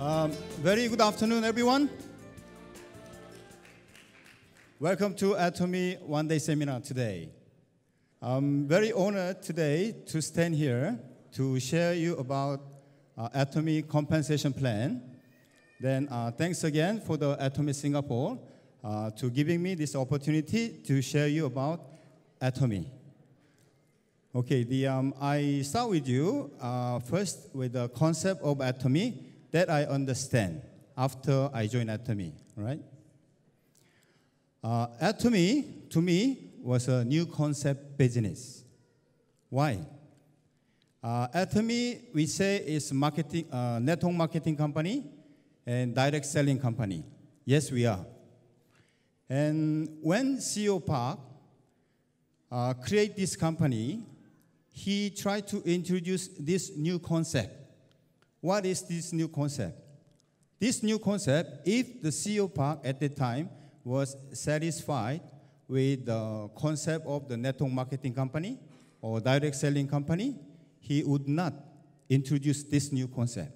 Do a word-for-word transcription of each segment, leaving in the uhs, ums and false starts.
Um, very good afternoon, everyone. Welcome to Atomy One Day Seminar today. I'm very honored today to stand here to share you about uh, Atomy Compensation Plan. Then uh, thanks again for the Atomy Singapore uh, to giving me this opportunity to share you about Atomy. Okay, the, um, I start with you uh, first with the concept of Atomy that I understand after I joined Atomy, right? Uh, Atomy, to me, was a new concept business. Why? Uh, Atomy, we say, is marketing, uh, network marketing company and direct selling company. Yes, we are. And when C E O Park uh, created this company, he tried to introduce this new concept. What is this new concept? This new concept, if the C E O Park at the time was satisfied with the concept of the network marketing company or direct selling company, he would not introduce this new concept.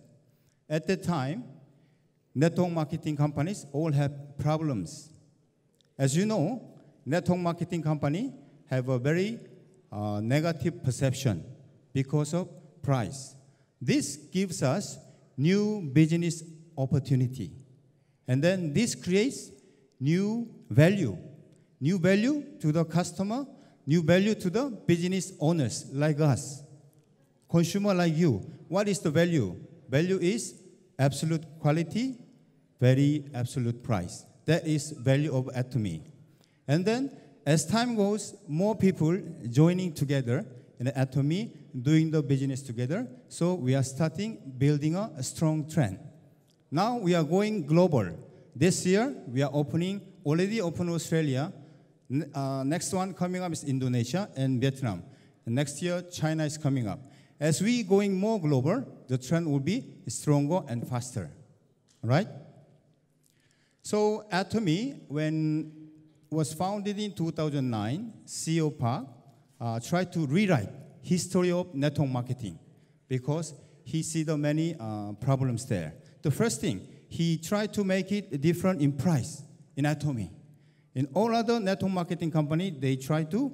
At the time, network marketing companies all have problems. As you know, network marketing company have a very uh, negative perception because of price. This gives us new business opportunity. And then this creates new value. New value to the customer, new value to the business owners like us, consumer like you. What is the value? Value is absolute quality, very absolute price. That is value of Atomy. And then as time goes, more people joining together in Atomy, doing the business together. So we are starting building a, a strong trend. Now we are going global. This year, we are opening, already open Australia. Uh, next one coming up is Indonesia and Vietnam. And next year, China is coming up. As we going more global, the trend will be stronger and faster, right? So Atomy, when was founded in two thousand nine, C E O Park uh, tried to rewrite history of network marketing because he see the many uh, problems there. The first thing, he tried to make it different in price in Atomy. In all other network marketing company, they try to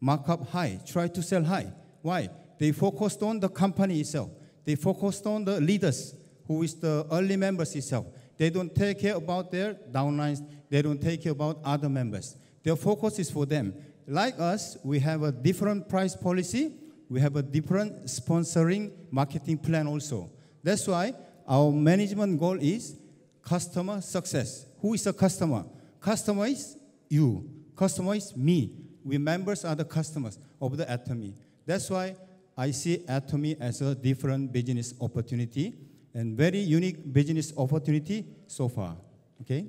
mark up high, try to sell high. Why? They focused on the company itself. They focused on the leaders, who is the early members itself. They don't take care about their downlines. They don't take care about other members. Their focus is for them. Like us, we have a different price policy. We have a different sponsoring marketing plan also. That's why our management goal is customer success. Who is a customer? Customer is you. Customer is me. We members are the customers of the Atomy. That's why I see Atomy as a different business opportunity and very unique business opportunity so far. Okay?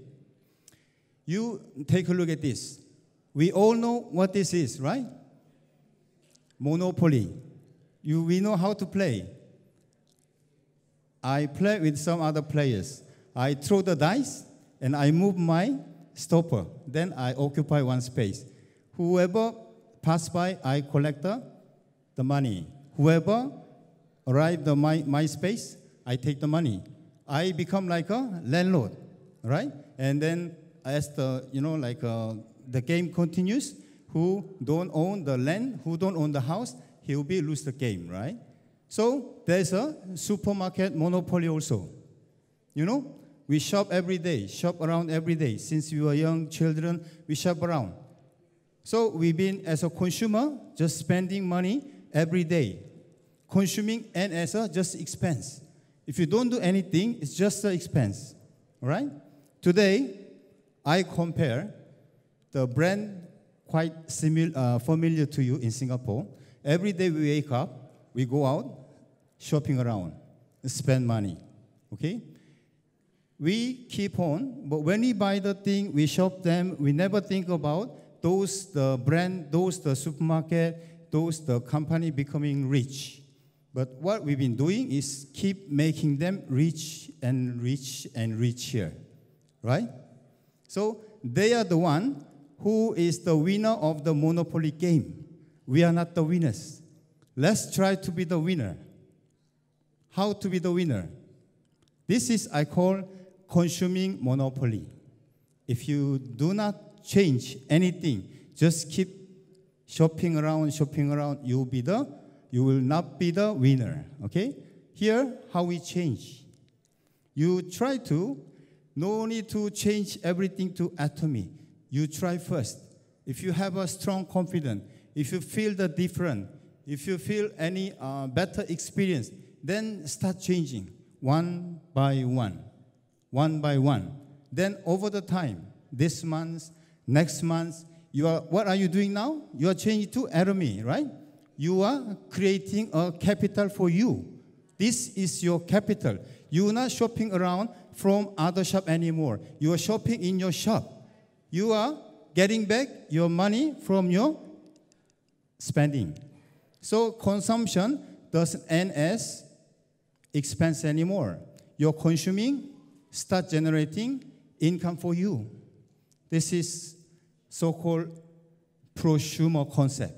You take a look at this. We all know what this is, right? Monopoly. You, we know how to play. I play with some other players. I throw the dice, and I move my stopper. Then I occupy one space. Whoever passes by, I collect the, the money. Whoever arrives at my, my space, I take the money. I become like a landlord, right? And then as the, you know, like a, the game continues, who don't own the land, who don't own the house, he will be lose the game, right? So there's a supermarket monopoly also. You know, we shop every day, shop around every day. Since we were young children, we shop around. So we've been, as a consumer, just spending money every day. Consuming and as a just expense. If you don't do anything, it's just an expense, right? Today, I compare the brand quite simil- uh, familiar to you in Singapore. Every day we wake up, we go out, shopping around, spend money, okay? We keep on, but when we buy the thing, we shop them, we never think about those, the brand, those, the supermarket, those, the company becoming rich. But what we've been doing is keep making them rich and rich and richer, right? So they are the one who is the winner of the Monopoly game. We are not the winners. Let's try to be the winner. How to be the winner? This is, I call, consuming monopoly. If you do not change anything, just keep shopping around, shopping around, you'll be the, you will not be the winner, okay? Here, how we change. You try to, no need to change everything to Atomy. You try first. If you have a strong confidence, if you feel the different, if you feel any uh, better experience, then start changing one by one, one by one. Then over the time, this month, next month, you are, what are you doing now? You are changing to Atomy, right? You are creating a capital for you. This is your capital. You are not shopping around from other shop anymore. You are shopping in your shop. You are getting back your money from your spending. So consumption doesn't end as expense anymore. You're consuming, start generating income for you. This is so-called prosumer concept.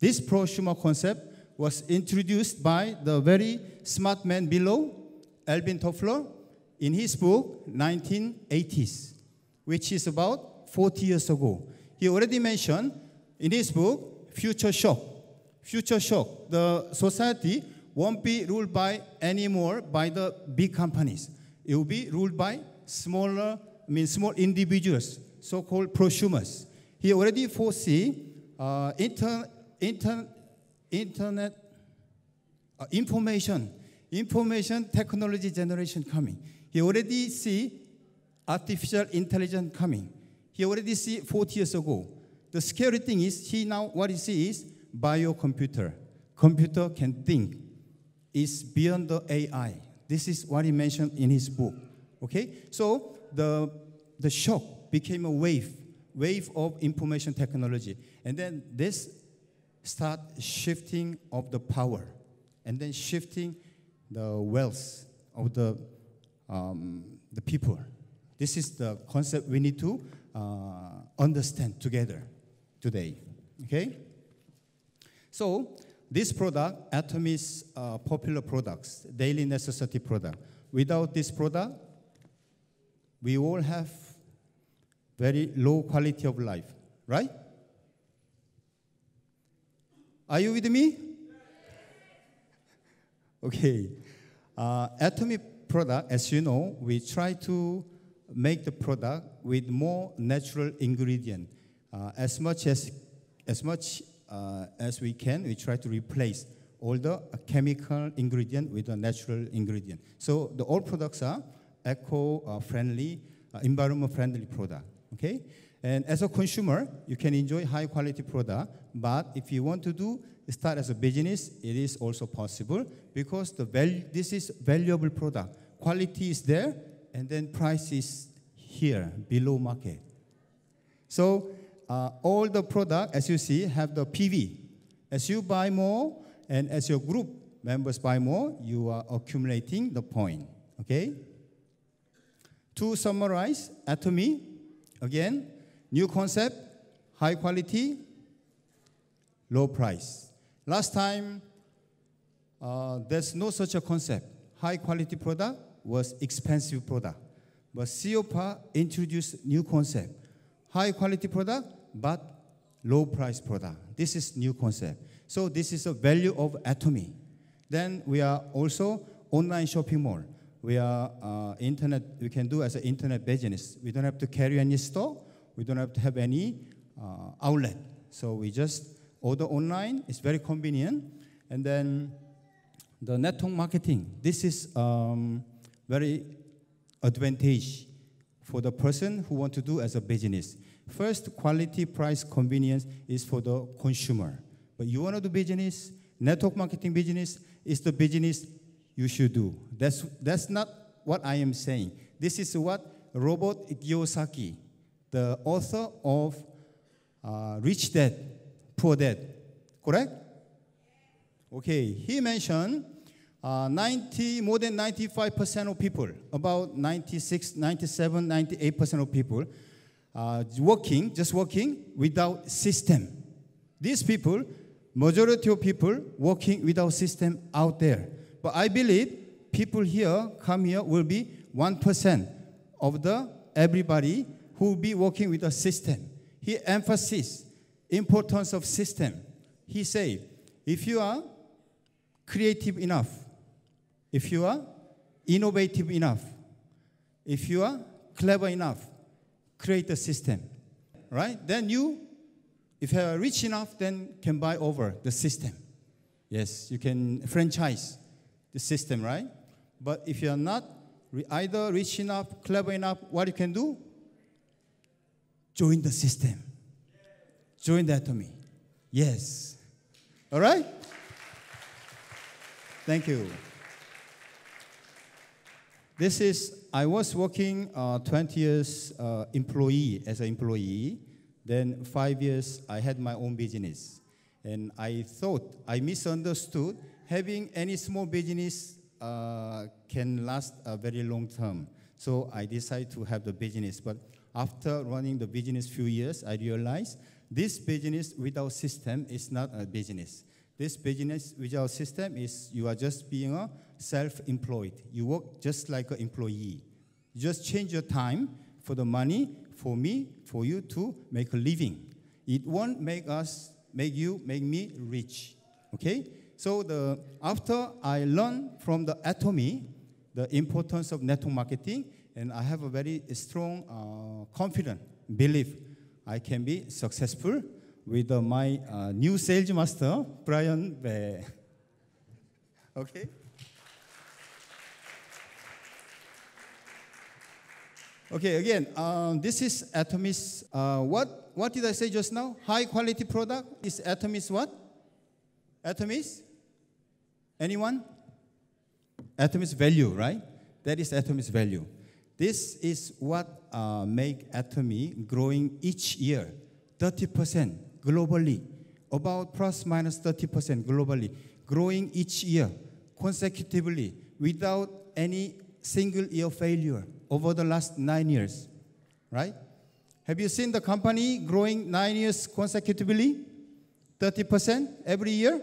This prosumer concept was introduced by the very smart man below, Alvin Toffler, in his book, nineteen eighties, which is about forty years ago. He already mentioned in his book, Future Shock. Future Shock, the society won't be ruled by anymore by the big companies. It will be ruled by smaller, I mean, small individuals, so-called prosumers. He already foresee uh, inter, inter, internet uh, information, information technology generation coming. He already see artificial intelligence coming. He already see forty years ago. The scary thing is he now what he sees is biocomputer. Computer can think. Is beyond the A I. This is what he mentioned in his book. Okay, so the the shock became a wave, wave of information technology, and then this start shifting of the power, and then shifting the wealth of the um, the people. This is the concept we need to uh, understand together today. Okay, so. This product, Atomy's uh, popular products, daily necessity product. Without this product, we all have very low quality of life, right? Are you with me? Okay. Uh, Atomy product, as you know, we try to make the product with more natural ingredient, uh, as much as as much. Uh, as we can, we try to replace all the uh, chemical ingredient with a natural ingredient. So the all products are eco-friendly, uh, environment-friendly product. Okay, and as a consumer, you can enjoy high-quality product. But if you want to do start as a business, it is also possible because the value. This is valuable product. Quality is there, and then price is here below market. So. Uh, all the product, as you see, have the P V. As you buy more, and as your group members buy more, you are accumulating the point, okay? To summarize, Atomy, again, new concept, high quality, low price. Last time, uh, there's no such a concept. High quality product was expensive product. But C E O Park introduced new concept. High quality product, but low price product. This is new concept. So this is a value of Atomy. Then we are also online shopping mall. We are uh, internet, we can do as an internet business. We don't have to carry any store. We don't have to have any uh, outlet. So we just order online. It's very convenient. And then the network marketing. This is um, very advantage for the person who want to do as a business. First, quality, price, convenience is for the consumer. But you want to do business, network marketing business is the business you should do. That's, that's not what I am saying. This is what Robert Kiyosaki, the author of uh, Rich Dad, Poor Dad, correct? Okay, he mentioned uh, ninety, more than ninety-five percent of people, about ninety-six, ninety-seven, ninety-eight percent of people, Uh, working, just working without system. These people, majority of people working without system out there. But I believe people here, come here, will be one percent of the everybody who will be working with the system. He emphasizes importance of system. He say, if you are creative enough, if you are innovative enough, if you are clever enough, create a system, right? Then you, if you are rich enough, then can buy over the system. Yes, you can franchise the system, right? But if you are not either rich enough, clever enough, what you can do? Join the system. Join the Atomy. Yes. All right? Thank you. This is, I was working uh, twenty years uh, employee, as an employee. Then five years, I had my own business. And I thought, I misunderstood, having any small business uh, can last a very long term. So I decided to have the business. But after running the business few years, I realized this business without system is not a business. This business without system is you are just being a self-employed. You work just like an employee. You just change your time for the money, for me, for you to make a living. It won't make us, make you, make me rich. Okay? So the, after I learned from the Atomy the importance of network marketing, and I have a very strong, uh, confident belief I can be successful with uh, my uh, new sales master, Brian. Okay? Okay, again, um, this is Atomy's, uh, what, what did I say just now? High quality product is Atomy's what? Atomy's? Anyone? Atomy's value, right? That is Atomy's value. This is what uh, make Atomy growing each year, thirty percent globally, about plus minus thirty percent globally, growing each year consecutively without any single year failure over the last nine years, right? Have you seen the company growing nine years consecutively, thirty percent every year?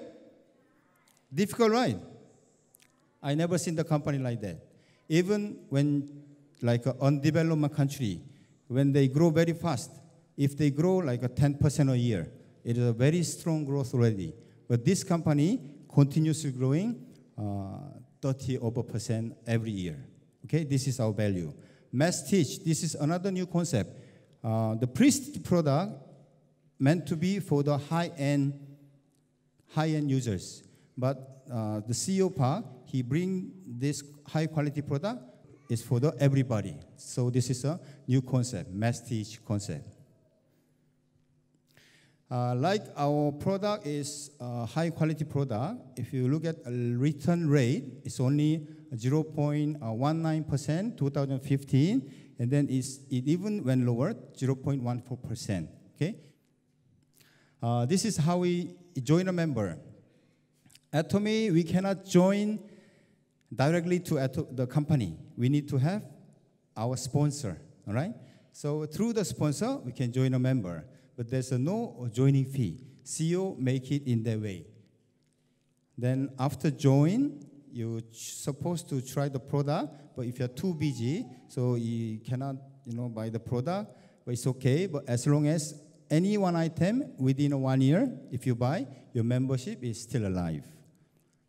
Difficult, right? I never seen the company like that. Even when like an undeveloped country, when they grow very fast, if they grow like a ten percent a year, it is a very strong growth already. But this company continues growing uh, thirty over percent every year. Okay, this is our value. Mestige, this is another new concept. Uh, the prestige product meant to be for the high-end high-end users. But uh, the C E O Park, he bring this high-quality product is for the everybody. So this is a new concept, Mestige concept. Uh, like our product is a high-quality product, if you look at a return rate, it's only zero point one nine percent two thousand fifteen, and then it's, it even went lower, zero point one four percent, okay? Uh, this is how we join a member. Atomy, we cannot join directly to Atom the company. We need to have our sponsor, all right? So through the sponsor, we can join a member, but there's a no joining fee. C E O make it in their way. Then after join, you're supposed to try the product, but if you're too busy, so you cannot, you know, buy the product, but it's okay. But as long as any one item within one year, if you buy, your membership is still alive.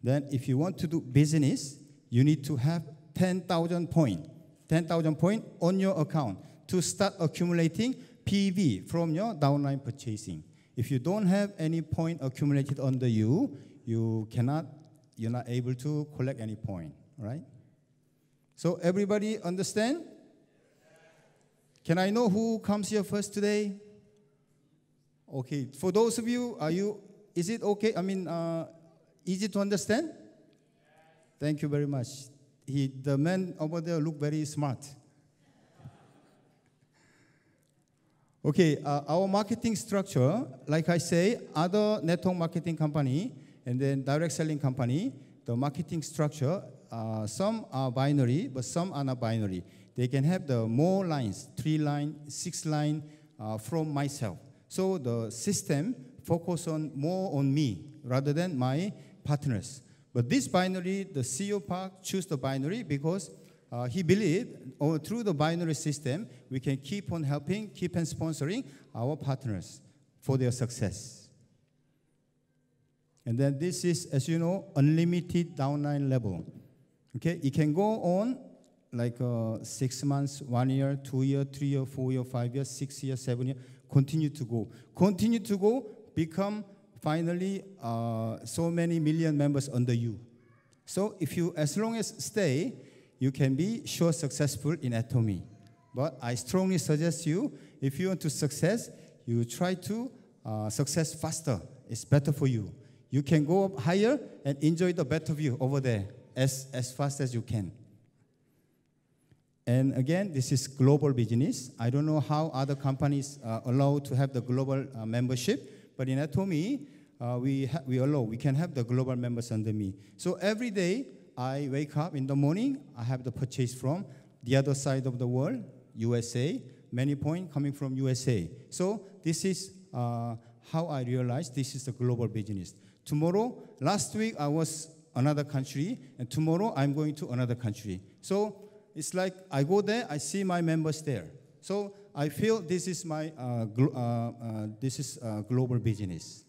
Then if you want to do business, you need to have ten thousand points, ten thousand points on your account to start accumulating P V from your downline purchasing. If you don't have any point accumulated under you, you cannot, you're not able to collect any point, right? So everybody understand? Can I know who comes here first today? Okay, for those of you, are you, is it okay? I mean, uh, easy to understand? Thank you very much. He, the man over there look very smart. Okay, uh, our marketing structure, like I say, other network marketing company and then direct selling company, the marketing structure, uh, some are binary, but some are not binary. They can have the more lines, three line, six line uh, from myself. So the system focus on more on me rather than my partners. But this binary, the C E O Park chose the binary because uh, he believed oh, through the binary system, we can keep on helping, keep on sponsoring our partners for their success. And then this is, as you know, unlimited downline level. Okay, it can go on like uh, six months, one year, two year, three year, four year, five year, six year, seven year, continue to go. Continue to go, become finally uh, so many million members under you. So if you, as long as stay, you can be sure successful in Atomy. But I strongly suggest you, if you want to success, you try to uh, success faster. It's better for you. You can go up higher and enjoy the better view over there as, as fast as you can. And again, this is global business. I don't know how other companies are allowed to have the global uh, membership, but in Atomy, uh, we, we allow, we can have the global members under me. So every day I wake up in the morning, I have the purchase from the other side of the world, U S A, many points coming from U S A. So this is uh, how I realized this is the global business. Tomorrow, last week I was another country, and tomorrow I'm going to another country. So it's like I go there, I see my members there. So I feel this is my uh, glo uh, uh, this is uh, global business,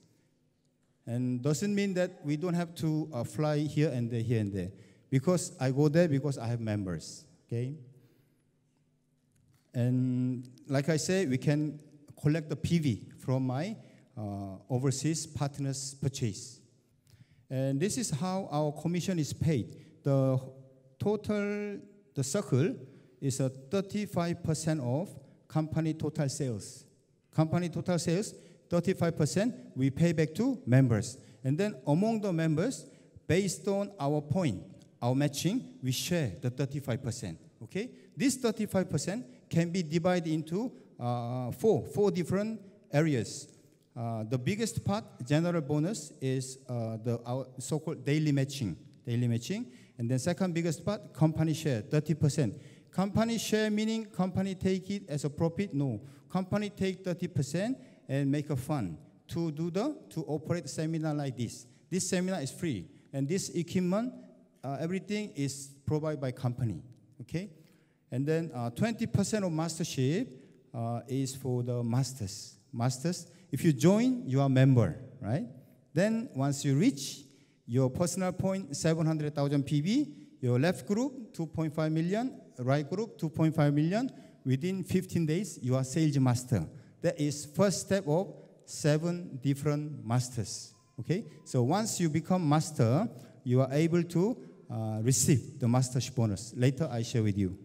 and doesn't mean that we don't have to uh, fly here and there, here and there, because I go there because I have members. Okay. And like I say, we can collect the P V from my uh, overseas partners' purchase, and this is how our commission is paid. The total. The circle is a thirty-five percent of company total sales. Company total sales, thirty-five percent we pay back to members. And then among the members, based on our point, our matching, we share the thirty-five percent. Okay? This thirty-five percent can be divided into uh, four, four different areas. Uh, the biggest part, general bonus, is uh, the our so-called daily matching. Daily matching. And then second biggest part, company share, thirty percent. Company share meaning company take it as a profit? No. Company take thirty percent and make a fund to do the, to operate seminar like this. This seminar is free. And this equipment, uh, everything is provided by company, okay? And then twenty percent uh, of mastership uh, is for the masters. Masters, if you join, you are a member, right? Then once you reach, your personal point, seven hundred thousand P B. Your left group, two point five million. Right group, two point five million. Within fifteen days, you are sales master. That is first step of seven different masters. Okay? So once you become master, you are able to uh, receive the mastership bonus. Later, I share with you.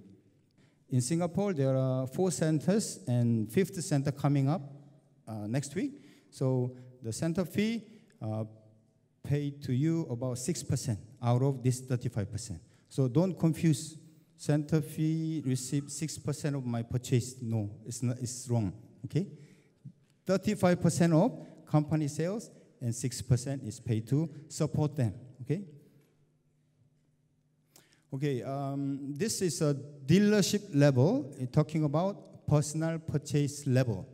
In Singapore, there are four centers and fifth center coming up uh, next week. So the center fee, uh, paid to you about six percent out of this thirty-five percent. So don't confuse center fee received six percent of my purchase. No, it's, not, it's wrong, okay? thirty-five percent of company sales and six percent is paid to support them, okay? Okay, um, this is a dealership level, uh, talking about personal purchase level.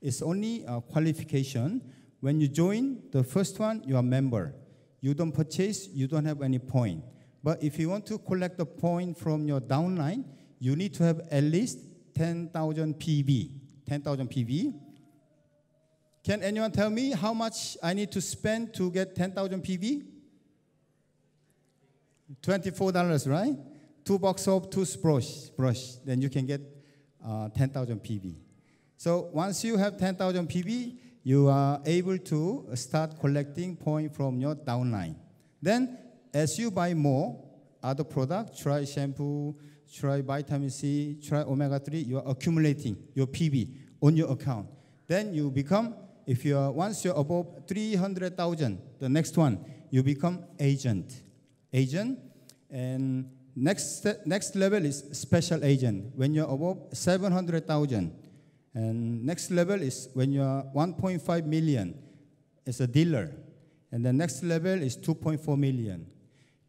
It's only a qualification. When you join, the first one, you are a member. You don't purchase, you don't have any point. But if you want to collect the point from your downline, you need to have at least ten thousand P B. ten thousand P B. Can anyone tell me how much I need to spend to get ten thousand P B? twenty-four dollars, right? Two box of toothbrush, brush. Then you can get uh, ten thousand P B. So once you have ten thousand P B, you are able to start collecting points from your downline. Then, as you buy more other products, try shampoo, try vitamin C, try omega three, you are accumulating your P B on your account. Then you become, if you are, once you're above three hundred thousand, the next one, you become agent. Agent, and next, next level is special agent. When you're above seven hundred thousand, and next level is when you are one point five million as a dealer. And the next level is two point four million.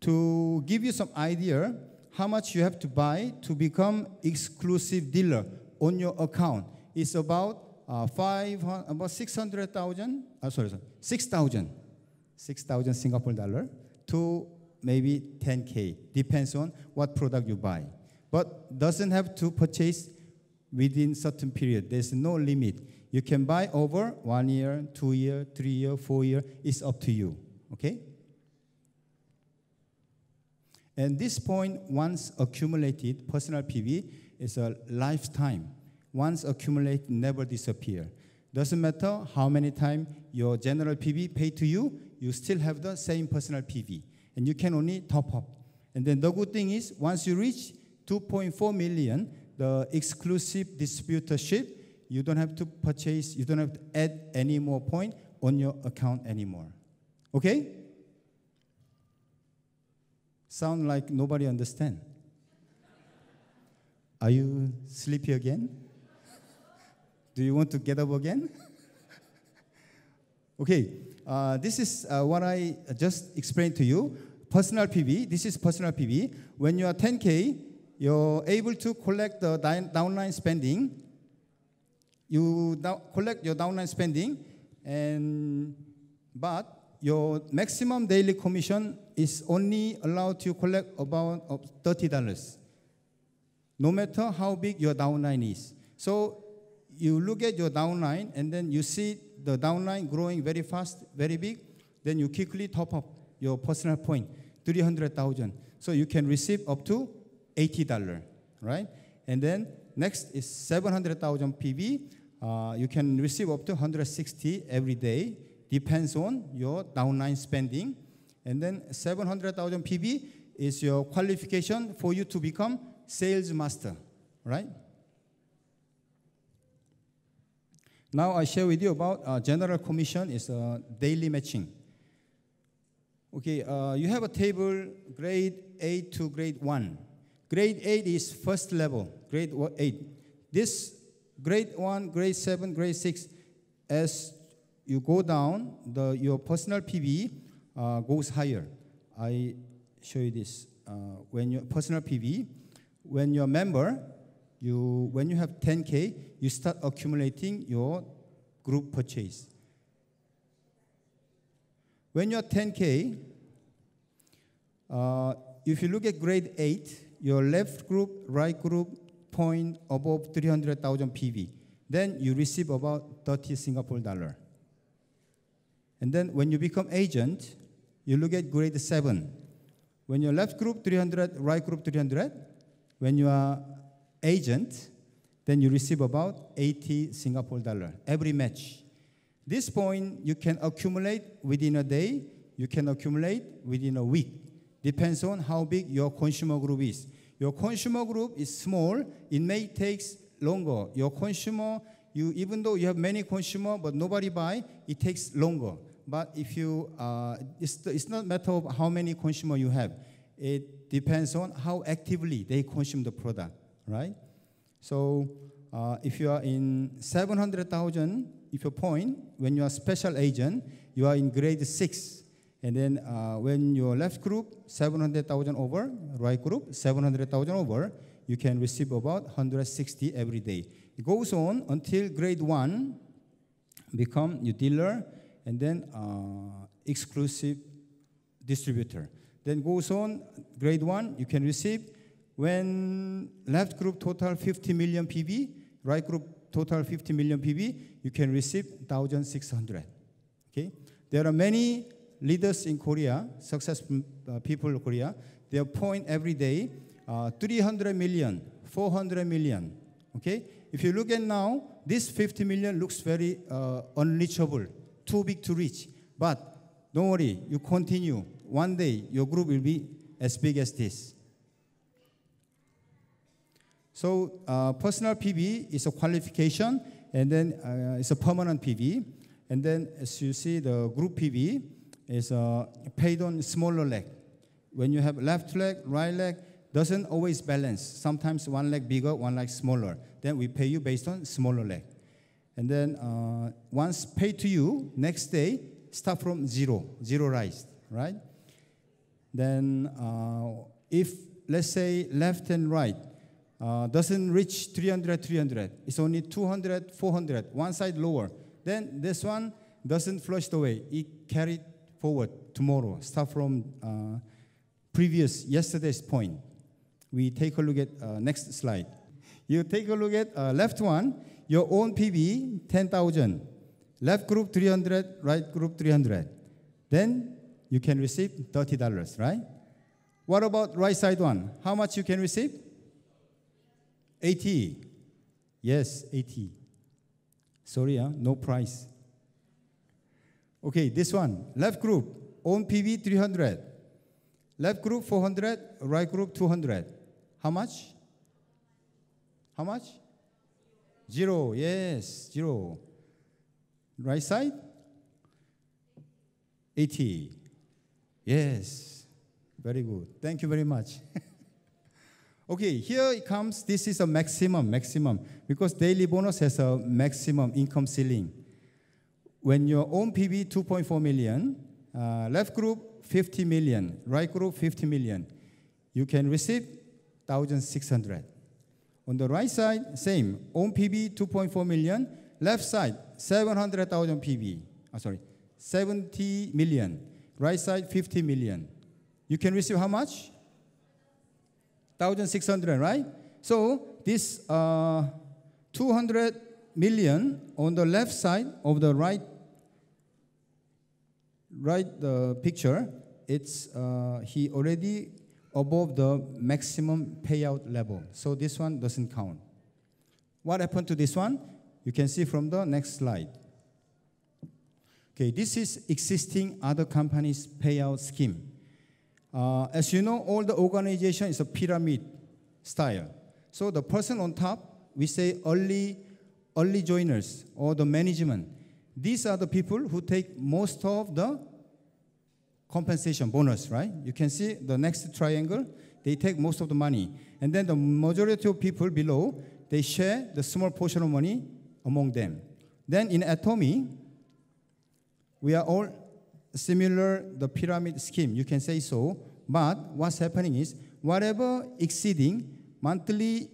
To give you some idea how much you have to buy to become exclusive dealer on your account, it's about uh, five, about six hundred thousand, uh, sorry, sorry, six thousand, six thousand Singapore dollar to maybe ten K, depends on what product you buy. But doesn't have to purchase within certain period. There's no limit. You can buy over one year, two year, three year, four year. It's up to you, okay? And this point, once accumulated, personal P B is a lifetime. Once accumulated, never disappear. Doesn't matter how many times your general P B paid to you, you still have the same personal P B. And you can only top up. And then the good thing is, once you reach two point four million, the exclusive distributorship, you don't have to purchase, you don't have to add any more point on your account anymore. Okay? Sound like nobody understand. Are you sleepy again? Do you want to get up again? Okay, uh, this is uh, what I just explained to you. Personal P B, this is personal P B. When you are ten K, you're able to collect the downline spending. You collect your downline spending, and but your maximum daily commission is only allowed to collect about thirty dollars, no matter how big your downline is. So you look at your downline, and then you see the downline growing very fast, very big. Then you quickly top up your personal point, three hundred thousand. So you can receive up to eighty dollars, right? And then next is seven hundred thousand P B. Uh, you can receive up to one hundred sixty every day. Depends on your downline spending. And then seven hundred thousand P B is your qualification for you to become sales master, right? Now I share with you about uh, general commission is uh, daily matching. Okay, uh, you have a table grade eight to grade one. Grade eight is first level, grade eight. This grade one, grade seven, grade six, as you go down, the, your personal P B uh, goes higher. I show you this. Uh, when your personal P B, when you're a member, you, when you have ten K, you start accumulating your group purchase. When you're ten K, uh, if you look at grade eight, your left group, right group, point above three hundred thousand P B. Then you receive about thirty Singapore dollar. And then when you become agent, you look at grade seven. When your left group, three hundred, right group, three hundred. When you are agent, then you receive about eighty Singapore dollar every match. This point you can accumulate within a day, you can accumulate within a week. Depends on how big your consumer group is. Your consumer group is small, it may take longer. Your consumer, you, even though you have many consumer but nobody buy, it takes longer. But if you, uh, it's, it's not a matter of how many consumer you have. It depends on how actively they consume the product, right? So uh, if you are in seven hundred thousand, if you point, when you are special agent, you are in grade six. And then uh, when your left group, seven hundred thousand over, right group, seven hundred thousand over, you can receive about one hundred sixty every day. It goes on until grade one, become your dealer, and then uh, exclusive distributor. Then goes on, grade one, you can receive when left group total fifty million P B, right group total fifty million P B, you can receive one thousand six hundred. Okay? There are many leaders in Korea, successful uh, people in Korea. They appoint every day uh, three hundred million, four hundred million. Okay? If you look at now, this fifty million looks very uh, unreachable, too big to reach. But don't worry, you continue. One day, your group will be as big as this. So uh, personal P B is a qualification, and then uh, it's a permanent P B. And then as you see, the group P B is uh, paid on smaller leg. When you have left leg, right leg, doesn't always balance. Sometimes one leg bigger, one leg smaller. Then we pay you based on smaller leg. And then uh, once paid to you, next day, start from zero, zero rise, right? Then uh, if, let's say, left and right, Uh, doesn't reach three hundred, three hundred. It's only two hundred, four hundred, one side lower. Then this one doesn't flush away. It carried forward tomorrow. Start from uh, previous, yesterday's point. We take a look at uh, next slide. You take a look at uh, left one, your own P B, ten thousand. Left group three hundred, right group three hundred. Then you can receive thirty dollars, right? What about right side one? How much you can receive? eighty. Yes, eighty. Sorry, huh? No price. Okay, this one. Left group, own P B three hundred. Left group four hundred, right group two hundred. How much? How much? Zero, yes, zero. Right side? eighty. Yes, very good. Thank you very much. Okay, here it comes. This is a maximum, maximum. Because daily bonus has a maximum income ceiling. When your own P B, two point four million, uh, left group, fifty million, right group, fifty million, you can receive one thousand six hundred. On the right side, same. Own P B, two point four million. Left side, seven hundred thousand P B. Oh, sorry, seventy million. Right side, fifty million. You can receive how much? one thousand six hundred, right? So this uh, two hundred million on the left side of the right, right uh, picture, it's uh, he already above the maximum payout level. So this one doesn't count. What happened to this one? You can see from the next slide. Okay, this is existing other companies' payout scheme. Uh, as you know, all the organization is a pyramid style. So the person on top, we say early, early joiners or the management. These are the people who take most of the compensation bonus, right? You can see the next triangle, they take most of the money. And then the majority of people below, they share the small portion of money among them. Then in Atomy, we are all similar the pyramid scheme, you can say so, but what's happening is whatever exceeding monthly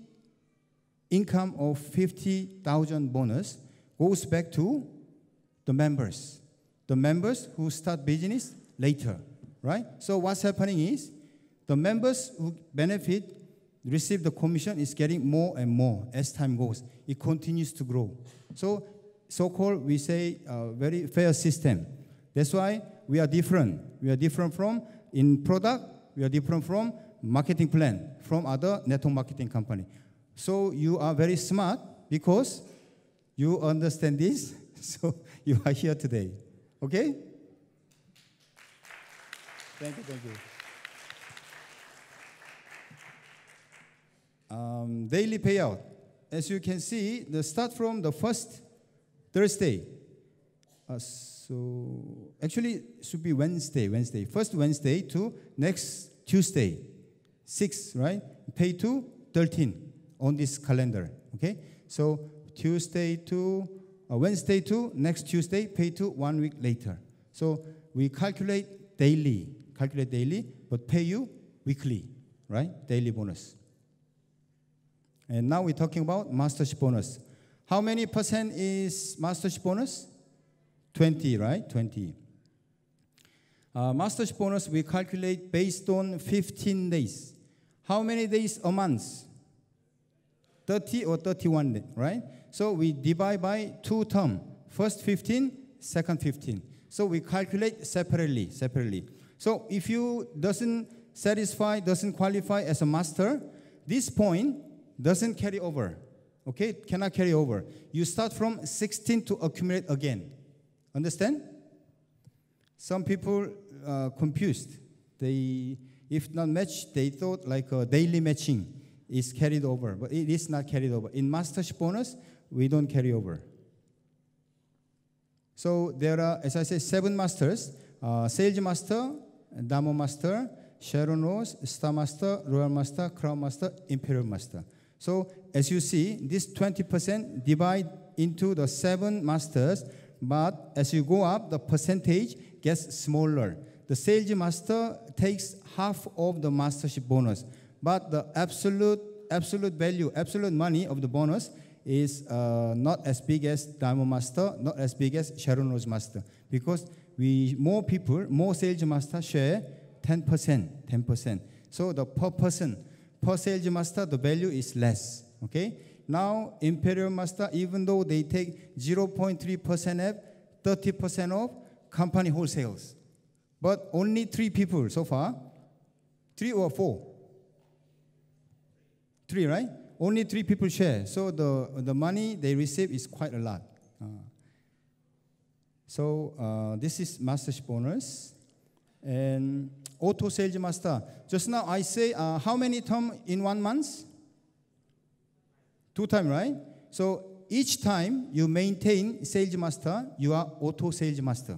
income of fifty thousand bonus goes back to the members. The members who start business later, right? So what's happening is the members who benefit, receive the commission is getting more and more as time goes. It continues to grow. So, so-called, we say, uh, very fair system. That's why we are different. We are different from in product. We are different from marketing plan, from other network marketing company. So you are very smart because you understand this. So you are here today. Okay? Thank you, thank you. Um, daily payout. As you can see, the start from the first Thursday. Uh, So actually, it should be Wednesday, Wednesday. First Wednesday to next Tuesday, six, right? Pay to thirteen on this calendar, okay? So Tuesday to, uh, Wednesday to next Tuesday, pay to one week later. So we calculate daily, calculate daily, but pay you weekly, right? Daily bonus. And now we're talking about mastership bonus. How many percent is mastership bonus? twenty, right? twenty. Uh, mastership bonus, we calculate based on fifteen days. How many days a month? thirty or thirty-one, right? So we divide by two terms. First fifteen, second fifteen. So we calculate separately, separately. So if you doesn't satisfy, doesn't qualify as a master, this point doesn't carry over, okay? Cannot carry over. You start from sixteen to accumulate again. Understand? Some people are confused. They, if not matched, they thought like a daily matching is carried over, but it is not carried over. In mastership bonus, we don't carry over. So there are, as I said, seven masters. Uh, Sales Master, Damo Master, Sharon Rose, Star Master, Royal Master, Crown Master, Imperial Master. So as you see, this twenty percent divide into the seven masters. But as you go up, the percentage gets smaller. The sales master takes half of the mastership bonus, but the absolute, absolute value, absolute money of the bonus is uh, not as big as Diamond Master, not as big as Sharon Rose Master, because we more people, more sales master share ten percent, ten percent. So the per person, per sales master, the value is less. Okay. Now Imperial Master, even though they take zero point three percent off, thirty percent off company wholesales, but only three people so far, three or four. Three, right? Only three people share. So the the money they receive is quite a lot. Uh, so uh, this is mastership bonus. And auto sales master. Just now I say uh, how many times in one month? Two times, right? So each time you maintain sales master, you are auto sales master.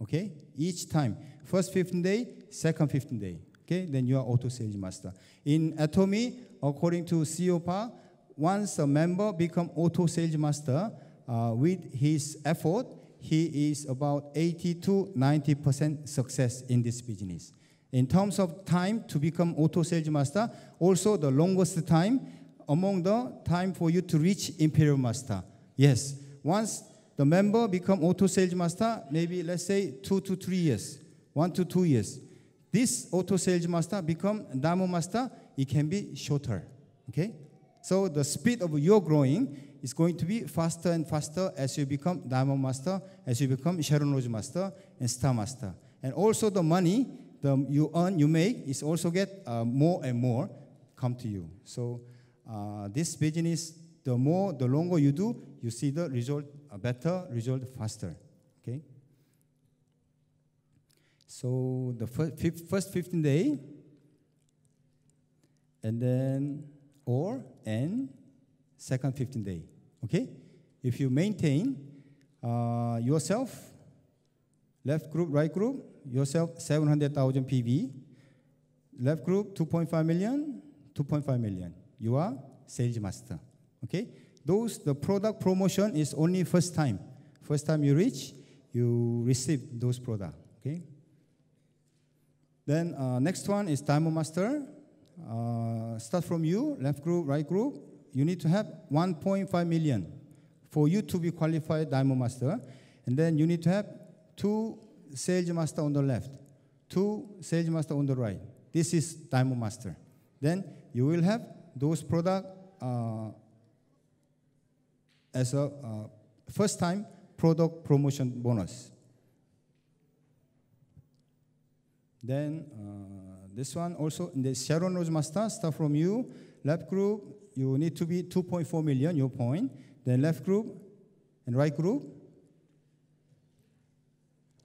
Okay? Each time. First fifteen day, second fifteen day. Okay? Then you are auto sales master. In Atomy, according to C E O Park, once a member becomes auto sales master, uh, with his effort, he is about eighty to ninety percent success in this business. In terms of time to become auto sales master, also the longest time among the time for you to reach Imperial Master. Yes, once the member becomes auto sales master, maybe let's say two to three years, one to two years. This auto sales master becomes Damo Master, it can be shorter, okay? So the speed of your growing is going to be faster and faster as you become Diamond Master, as you become Sharon Rose Master and Star Master. And also the money the you earn, you make, is also get uh, more and more come to you. So uh, this business, the more, the longer you do, you see the result uh, better, result faster, okay? So the first, first fifteen day, and then or, and second fifteen day, okay? If you maintain uh, yourself, left group, right group, yourself seven hundred thousand P V, left group two point five million, two point five million. You are sales master, okay? Those, the product promotion is only first time. First time you reach, you receive those products, okay? Then uh, next one is Diamond Master. Uh, start from you, left group, right group. You need to have one point five million for you to be qualified Diamond Master. And then you need to have two sales master on the left, two sales master on the right. This is Diamond Master. Then you will have those products uh, as a uh, first time product promotion bonus. Then uh, this one also, in the Sharon Rose Master, start from you, left group, you need to be two point four million, your point. Then left group and right group.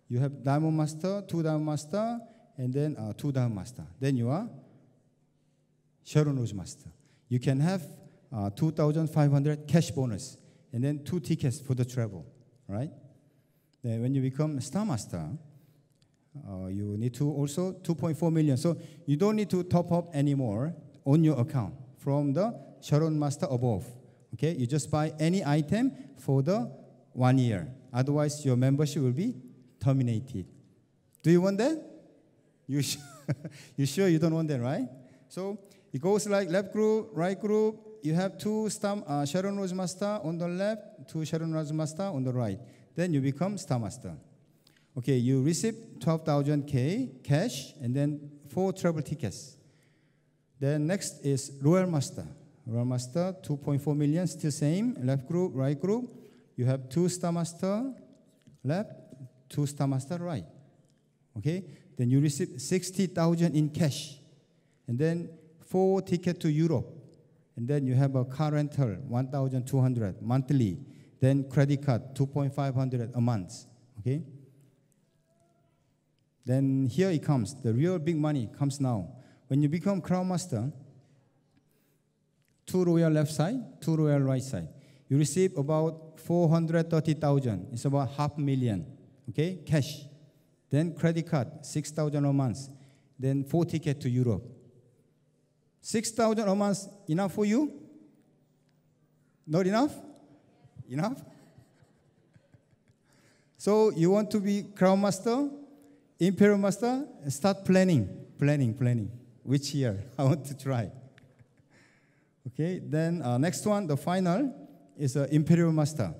You have Diamond Master, two Diamond Master, and then uh, two Diamond Master. Then you are Sharon Rose Master. You can have uh, two thousand five hundred cash bonus, and then two tickets for the travel, right? Then when you become Star Master, uh, you need to also two point four million. So you don't need to top up anymore on your account from the Sharon Master above, okay? You just buy any item for the one year. Otherwise, your membership will be terminated. Do you want that? You, sh you sure you don't want that, right? So it goes like left group, right group. You have two Star, uh, Sharon Rose Master on the left, two Sharon Rose Master on the right. Then you become Star Master. Okay, you receive twelve thousand K cash and then four travel tickets. Then next is Royal Master. Royal Master, two point four million, still same. Left group, right group. You have two Star Master left, two Star Master right. Okay? Then you receive sixty thousand in cash. And then four tickets to Europe. And then you have a car rental, one thousand two hundred monthly. Then credit card, two thousand five hundred a month. Okay? Then here it comes. The real big money comes now. When you become Crown Master, two royal left side, two royal right side, you receive about four hundred thirty thousand. It's about half million, okay, cash. Then credit card, six thousand a month. Then four tickets to Europe. six thousand a month, enough for you? Not enough? Enough? So you want to be Crown Master, Imperial Master, start planning, planning, planning. Which year I want to try. Okay, then uh, next one, the final, is uh, Imperial Master.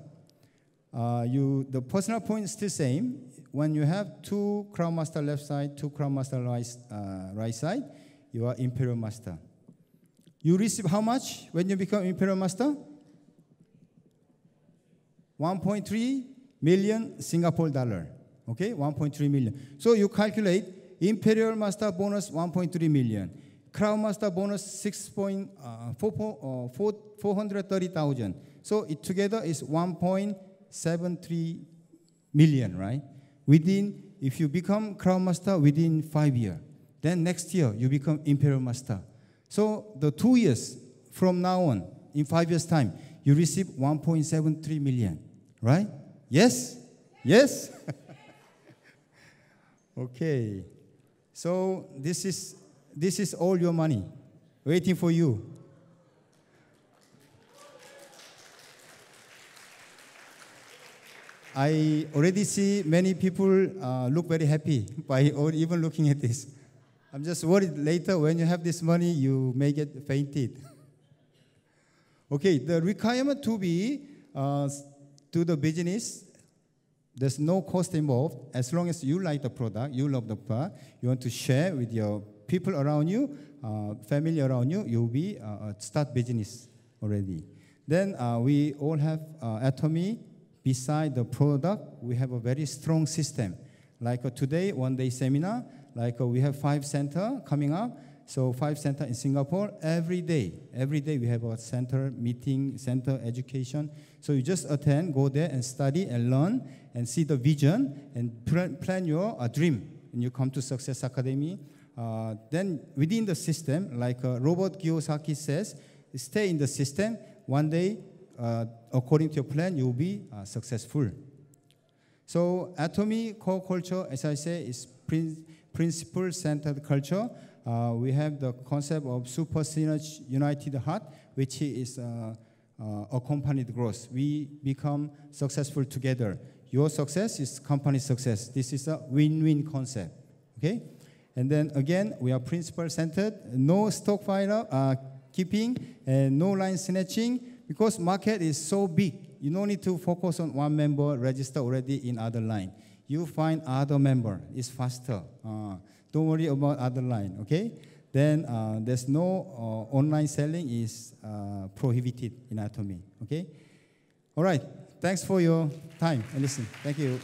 Uh, you, the personal point is still same, When you have two Crown Master left side, two Crown Master right, uh, right side, you are Imperial Master. You receive how much when you become Imperial Master? one point three million Singapore dollar. Okay, one point three million. So you calculate Imperial Master bonus one point three million. Crown Master bonus six point four hundred thirty thousand. So it together is one point seven three million, right? Within, if you become Crown Master within five years, then next year you become Imperial Master. So the two years from now on, in five years' time, you receive one point seven three million, right? Yes? Yes? Okay. So this is this is all your money waiting for you. I already see many people uh, look very happy by or even looking at this. I'm just worried later when you have this money, you may get fainted. Okay, the requirement to be uh, to the business, there's no cost involved. As long as you like the product, you love the product, you want to share with your people around you, uh, family around you, you'll be uh, start business already. Then uh, we all have uh, Atomy. Beside the product, we have a very strong system. Like uh, today, one day seminar, like uh, we have five center coming up. So five center in Singapore every day. Every day we have a center meeting, center education. So you just attend, go there and study and learn and see the vision and plan your uh, dream. And you come to Success Academy. Uh, then within the system, like uh, Robert Kiyosaki says, stay in the system. One day, uh, according to your plan, you will be uh, successful. So Atomy core culture, as I say, is prin principle-centered culture. Uh, we have the concept of Super Synergy United Heart, which is uh, uh, accompanied growth. We become successful together. Your success is company success. This is a win-win concept. Okay, and then again, we are principle-centered. No stockpile uh, keeping and no line snatching because market is so big. You don't need to focus on one member register already in other line. You find other member. It's faster. Uh, Don't worry about other line, okay? Then uh, there's no uh, online selling is uh, prohibited in Atomy, okay? All right, thanks for your time and listen. Thank you.